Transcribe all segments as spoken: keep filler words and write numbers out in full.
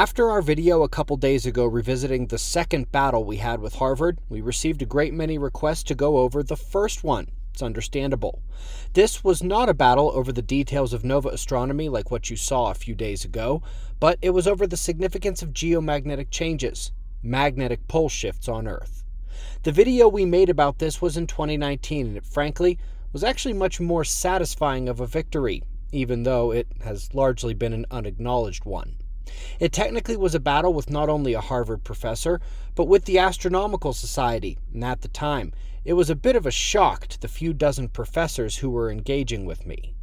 After our video a couple days ago revisiting the second battle we had with Harvard, we received a great many requests to go over the first one. It's understandable. This was not a battle over the details of nova astronomy like what you saw a few days ago, but it was over the significance of geomagnetic changes, magnetic pole shifts on Earth. The video we made about this was in twenty nineteen, and it frankly was actually much more satisfying of a victory, even though it has largely been an unacknowledged one. It technically was a battle with not only a Harvard professor, but with the Astronomical Society, and at the time, it was a bit of a shock to the few dozen professors who were engaging with me.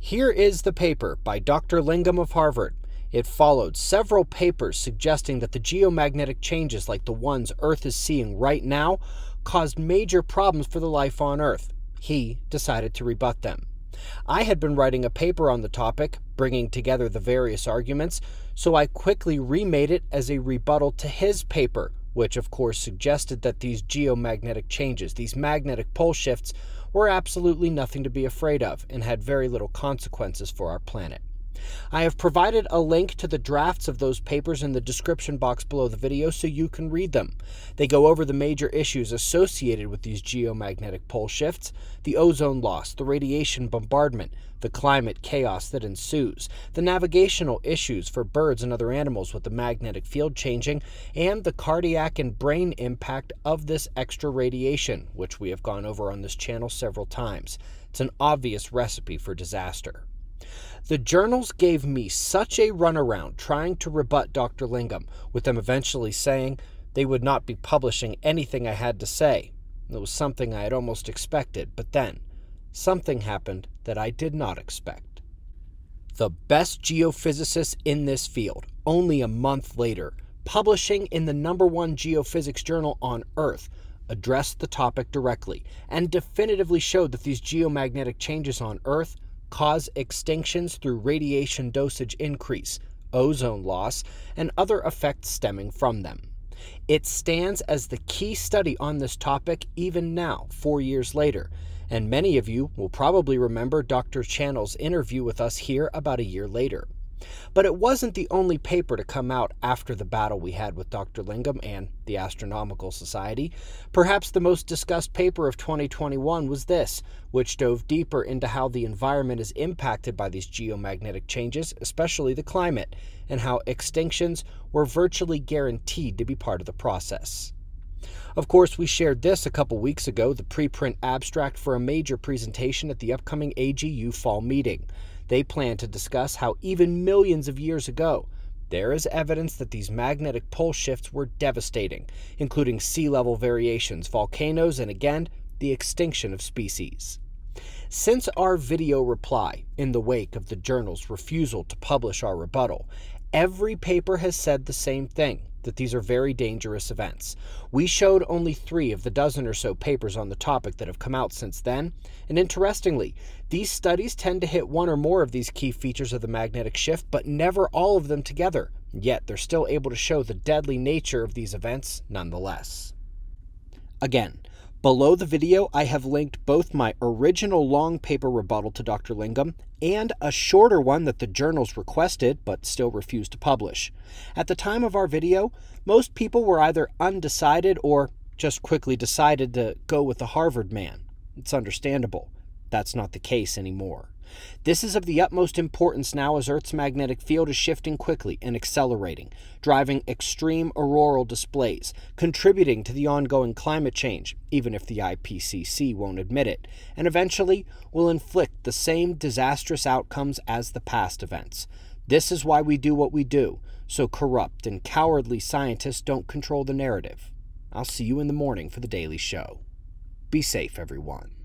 Here is the paper by Doctor Lingam of Harvard. It followed several papers suggesting that the geomagnetic changes like the ones Earth is seeing right now caused major problems for the life on Earth. He decided to rebut them. I had been writing a paper on the topic, bringing together the various arguments, so I quickly remade it as a rebuttal to his paper, which of course suggested that these geomagnetic changes, these magnetic pole shifts, were absolutely nothing to be afraid of and had very little consequences for our planet. I have provided a link to the drafts of those papers in the description box below the video so you can read them. They go over the major issues associated with these geomagnetic pole shifts, the ozone loss, the radiation bombardment, the climate chaos that ensues, the navigational issues for birds and other animals with the magnetic field changing, and the cardiac and brain impact of this extra radiation, which we have gone over on this channel several times. It's an obvious recipe for disaster. The journals gave me such a runaround trying to rebut Doctor Lingam, with them eventually saying they would not be publishing anything I had to say. It was something I had almost expected, but then something happened that I did not expect. The best geophysicist in this field, only a month later, publishing in the number one geophysics journal on Earth, addressed the topic directly and definitively showed that these geomagnetic changes on Earth cause extinctions through radiation dosage increase, ozone loss, and other effects stemming from them. It stands as the key study on this topic even now, four years later, and many of you will probably remember Doctor Channel's interview with us here about a year later. But it wasn't the only paper to come out after the battle we had with Doctor Lingam and the Astronomical Society. Perhaps the most discussed paper of twenty twenty-one was this, which dove deeper into how the environment is impacted by these geomagnetic changes, especially the climate, and how extinctions were virtually guaranteed to be part of the process. Of course, we shared this a couple weeks ago, the preprint abstract for a major presentation at the upcoming A G U fall meeting. They plan to discuss how even millions of years ago, there is evidence that these magnetic pole shifts were devastating, including sea level variations, volcanoes, and again, the extinction of species. Since our video reply, in the wake of the journal's refusal to publish our rebuttal, every paper has said the same thing, that these are very dangerous events. We showed only three of the dozen or so papers on the topic that have come out since then, and interestingly, these studies tend to hit one or more of these key features of the magnetic shift, but never all of them together, yet they're still able to show the deadly nature of these events nonetheless. Again, below the video, I have linked both my original long paper rebuttal to Doctor Lingam and a shorter one that the journals requested but still refused to publish. At the time of our video, most people were either undecided or just quickly decided to go with the Harvard man. It's understandable. That's not the case anymore. This is of the utmost importance now as Earth's magnetic field is shifting quickly and accelerating, driving extreme auroral displays, contributing to the ongoing climate change, even if the I P C C won't admit it, and eventually will inflict the same disastrous outcomes as the past events. This is why we do what we do, so corrupt and cowardly scientists don't control the narrative. I'll see you in the morning for the Daily Show. Be safe, everyone.